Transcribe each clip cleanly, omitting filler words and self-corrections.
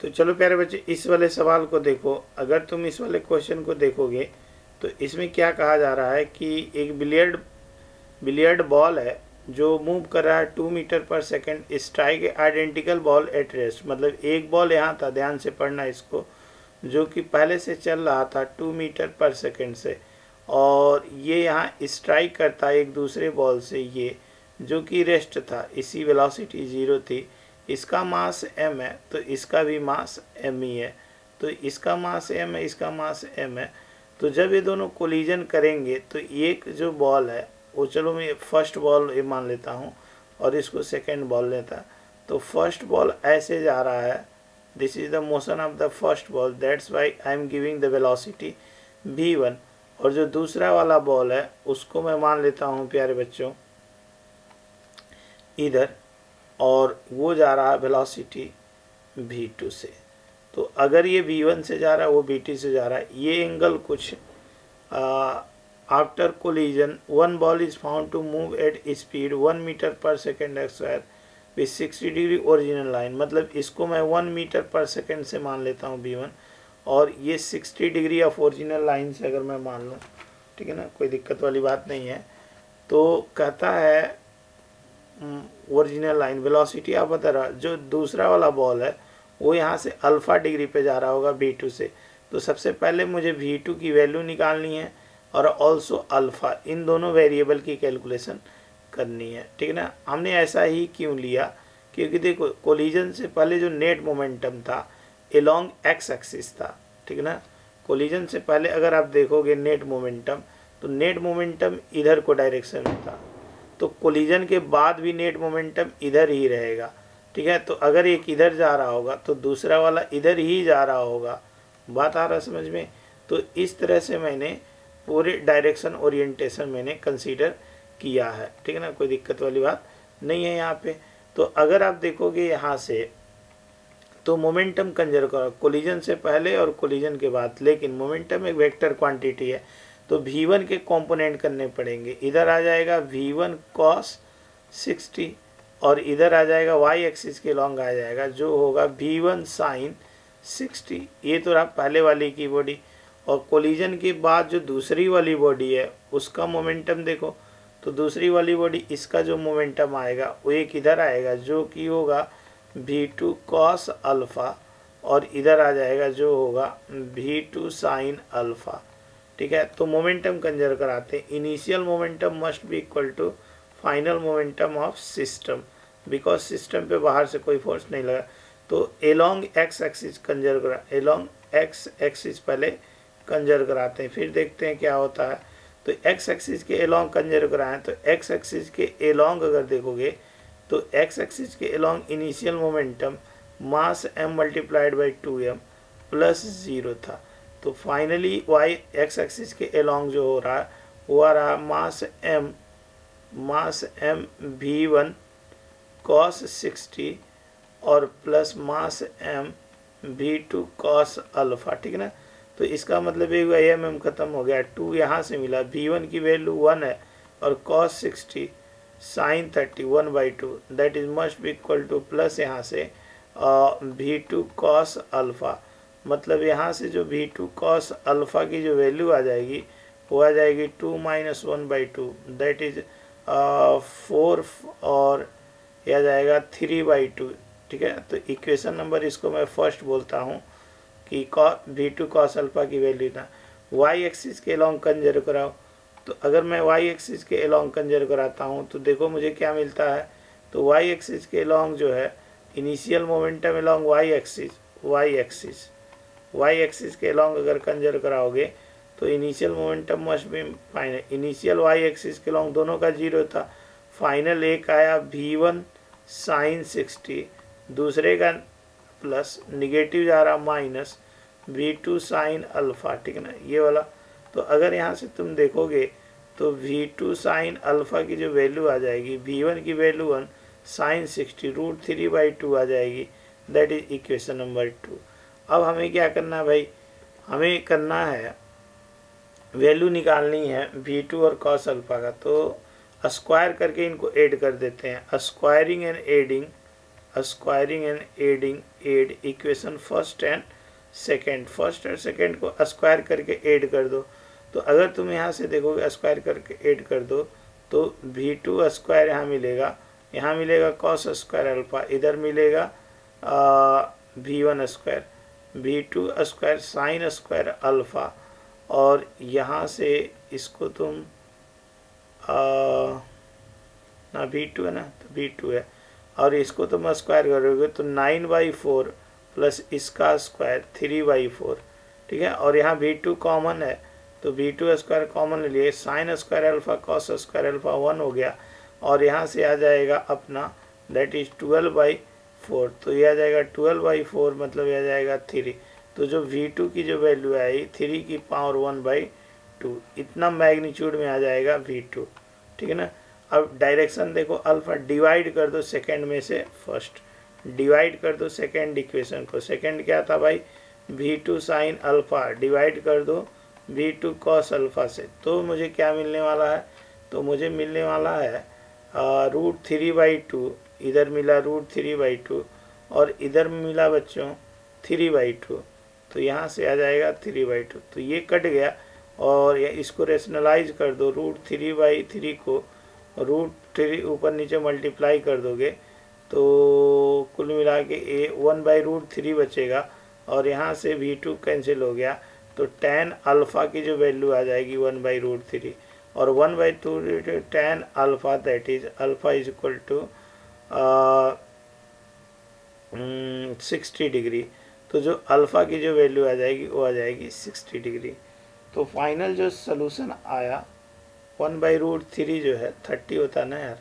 तो चलो प्यारे बच्चे, इस वाले सवाल को देखो। अगर तुम इस वाले क्वेश्चन को देखोगे तो इसमें क्या कहा जा रहा है कि एक बिलियर्ड बॉल है जो मूव कर रहा है 2 मीटर पर second. Strike identical ball at rest, मतलब एक बॉल यहाँ था, ध्यान से पढ़ना इसको, जो कि पहले से चल रहा था 2 मीटर पर सेकेंड से, और ये यहाँ स्ट्राइक करता है एक दूसरे बॉल से, ये जो कि रेस्ट था, इसी वेलोसिटी 0 थी। इसका मास m है तो इसका भी मास m ही है, तो इसका मास m है, इसका मास m है। तो जब ये दोनों कोलिजन करेंगे तो एक जो बॉल है वो, चलो मैं फर्स्ट बॉल ये मान लेता हूँ और इसको सेकेंड बॉल लेता, तो फर्स्ट बॉल ऐसे जा रहा है, this is the motion of the first ball, that's why I am giving the velocity v1। और जो दूसरा वाला बॉल है उसको मैं मान लेता हूँ प्यारे बच्चों इधर, और वो जा रहा है वेलोसिटी v2 से। तो अगर ये v1 से जा रहा है, वो v2 से जा रहा है, ये एंगल कुछ after collision one ball is found to move at speed 1 metre पर सेकेंड एक्सवायर विथ 60 डिग्री ओरिजिनल लाइन। मतलब इसको मैं 1 मीटर पर सेकेंड से मान लेता हूँ v1, और ये 60 डिग्री ऑफ ओरिजिनल लाइन से अगर मैं मान लूँ, ठीक है ना, कोई दिक्कत वाली बात नहीं है। तो कहता है ओरिजिनल लाइन वेलोसिटी आप बता रहा, जो दूसरा वाला बॉल है वो यहाँ से अल्फ़ा डिग्री पे जा रहा होगा v2 से। तो सबसे पहले मुझे v2 की वैल्यू निकालनी है और ऑल्सो अल्फ़ा, इन दोनों वेरिएबल की कैलकुलेशन करनी है, ठीक है ना। हमने ऐसा ही क्यों लिया, क्योंकि देखो कोलिजन से पहले जो नेट मोमेंटम था एलॉन्ग एक्स एक्सिस था, ठीक है ना। कोलिजन से पहले अगर आप देखोगे नेट मोमेंटम, तो नेट मोमेंटम इधर को डायरेक्शन में था, तो कोलिजन के बाद भी नेट मोमेंटम इधर ही रहेगा, ठीक है। तो अगर एक इधर जा रहा होगा तो दूसरा वाला इधर ही जा रहा होगा, बात आ रहा समझ में। तो इस तरह से मैंने पूरे डायरेक्शन ओरिएंटेशन मैंने कंसीडर किया है, ठीक है ना, कोई दिक्कत वाली बात नहीं है यहाँ पे। तो अगर आप देखोगे यहाँ से तो मोमेंटम कंजर्व करो कोलिजन से पहले और कोलिजन के बाद, लेकिन मोमेंटम एक वेक्टर क्वांटिटी है, तो v1 के कंपोनेंट करने पड़ेंगे। इधर आ जाएगा v1 cos 60 और इधर आ जाएगा y एक्सिस के लॉन्ग आ जाएगा जो होगा v1 sin 60। ये तो रहा पहले वाली की बॉडी, और कोलिजन के बाद जो दूसरी वाली बॉडी है उसका मोमेंटम देखो, तो दूसरी वाली बॉडी इसका जो मोमेंटम आएगा वो एक इधर आएगा जो कि होगा v2 cos अल्फ़ा, और इधर आ जाएगा जो होगा v2 sin अल्फ़ा, ठीक है। तो मोमेंटम कंजर्व कराते हैं, initial momentum must be equal to final momentum of system, because system पे बाहर से कोई फोर्स नहीं लगा। तो एलॉन्ग एक्स एक्सिस कंजर्व करा, एलॉन्ग एक्स एक्सिस पहले कंजर्व कराते हैं, फिर देखते हैं क्या होता है। तो एक्स एक्सिस के एलॉन्ग कंजर्व कराएं, तो एक्स एक्सिस के एलॉन्ग अगर देखोगे तो एक्स एक्सिस के along initial momentum mass m multiplied by 2m plus 0 था। तो फाइनली y एक्स एक्सिस के एलॉन्ग जो हो रहा है वो आ रहा मास m v1 cos 60 और plus mass m v2 cos alpha, ठीक है ना। तो इसका मतलब ये हुआ m ख़त्म हो गया, 2 यहाँ से मिला, v1 की वैल्यू 1 है और cos 60 sin 31 by 2 that is must be equal to plus यहाँ से v2 cos अल्फ़ा, मतलब यहाँ से जो v2 cos अल्फ़ा की जो वैल्यू आ जाएगी वो आ जाएगी 2 - 1/2 दैट इज 4 और यह आ जाएगा 3/2, ठीक है। तो इक्वेशन नंबर इसको मैं फर्स्ट बोलता हूँ कि v2 cos अल्फ़ा की वैल्यू ना y एक्सिस के एलॉन्ग कंजर्व कराओ। तो अगर मैं y एक्सिस के एलॉन्ग कंजर्व कराता हूँ तो देखो मुझे क्या मिलता है। तो y एक्सिस के एलॉन्ग जो है initial momentum along y axis के लॉन्ग अगर कंजर्व कराओगे तो initial momentum must be final, initial y axis के लॉन्ग दोनों का 0 था, फाइनल एक आया v1 साइन 60, दूसरे का प्लस निगेटिव जा रहा माइनस v2 साइन अल्फ़ा, ठीक है ना, ये वाला। तो अगर यहाँ से तुम देखोगे तो v2 साइन अल्फ़ा की जो वैल्यू आ जाएगी v1 की वैल्यू 1 साइन 60 √3/2 आ जाएगी दैट इज इक्वेशन नंबर 2। अब हमें क्या करना है भाई, हमें करना है वैल्यू निकालनी है v2 और cos अल्फ़ा का। तो स्क्वायर करके इनको ऐड कर देते हैं, squaring and adding squaring and adding add equation first and second को स्क्वायर करके एड कर दो। तो अगर तुम यहाँ से देखोगे स्क्वायर करके एड कर दो तो v2 स्क्वायर यहाँ मिलेगा कॉस स्क्वायर अल्फा, इधर मिलेगा v1 square v2 square sine square alpha. और यहाँ से इसको तुम ना v2 है ना, तो v2 है और इसको तुम स्क्वायर करोगे तो 9/4 प्लस इसका स्क्वायर 3/4, ठीक है। और यहाँ v2 कॉमन है तो v2 स्क्वायर कॉमन ले लिए, sine square alpha cos square alpha 1 हो गया। और यहाँ से आ जाएगा अपना दैट इज 12/4, तो ये आ जाएगा 12/4 मतलब यह आ जाएगा 3। तो जो v2 की जो वैल्यू आई 3^1/2, इतना मैग्नीट्यूड में आ जाएगा v2, ठीक है ना। अब डायरेक्शन देखो, अल्फा डिवाइड कर दो सेकेंड में से फर्स्ट, डिवाइड कर दो सेकेंड इक्वेशन को। सेकेंड क्या था भाई, v2 साइन अल्फा डिवाइड कर दो v2 कॉस अल्फा से। तो मुझे क्या मिलने वाला है, तो मुझे मिलने वाला है √3/2, इधर मिला √3/2 और इधर मिला बच्चों 3/2। तो यहाँ से आ जाएगा 3/2, तो ये कट गया। और इसको रेशनलाइज कर दो, √3/3 को √3 ऊपर नीचे मल्टीप्लाई कर दोगे तो कुल मिला के 1/√3 बचेगा। और यहाँ से v2 कैंसिल हो गया तो tan अल्फ़ा की जो वैल्यू आ जाएगी 1/√3 और 1/2 tan alpha that is alpha is equal to 60 degree. तो जो अल्फ़ा की जो वैल्यू आ जाएगी वो आ जाएगी 60 डिग्री। तो फाइनल जो सलूशन आया 1/√3 जो है 30 होता है ना यार,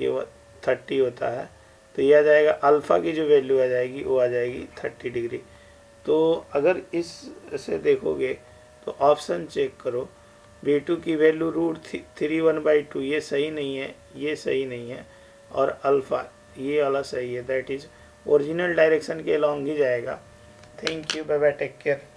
ये 30 होता है तो ये आ जाएगा अल्फ़ा की जो वैल्यू आ जाएगी वो आ जाएगी 30 डिग्री। तो अगर इस से देखोगे तो ऑप्शन चेक करो, v2 की वैल्यू √3/2 ये सही नहीं है, ये सही नहीं है और अल्फ़ा ये वाला सही है दैट इज़ ओरिजिनल डायरेक्शन के अलॉन्ग ही जाएगा। Thank you, bye bye, take care.